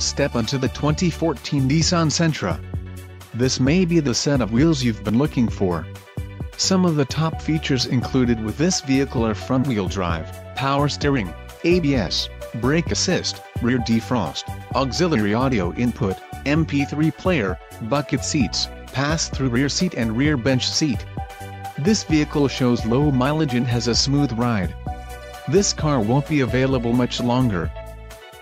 Step into the 2014 Nissan Sentra. This may be the set of wheels you've been looking for. Some of the top features included with this vehicle are front-wheel drive, power steering, ABS, brake assist, rear defrost, auxiliary audio input, MP3 player, bucket seats, pass-through rear seat and rear bench seat. This vehicle shows low mileage and has a smooth ride. This car won't be available much longer.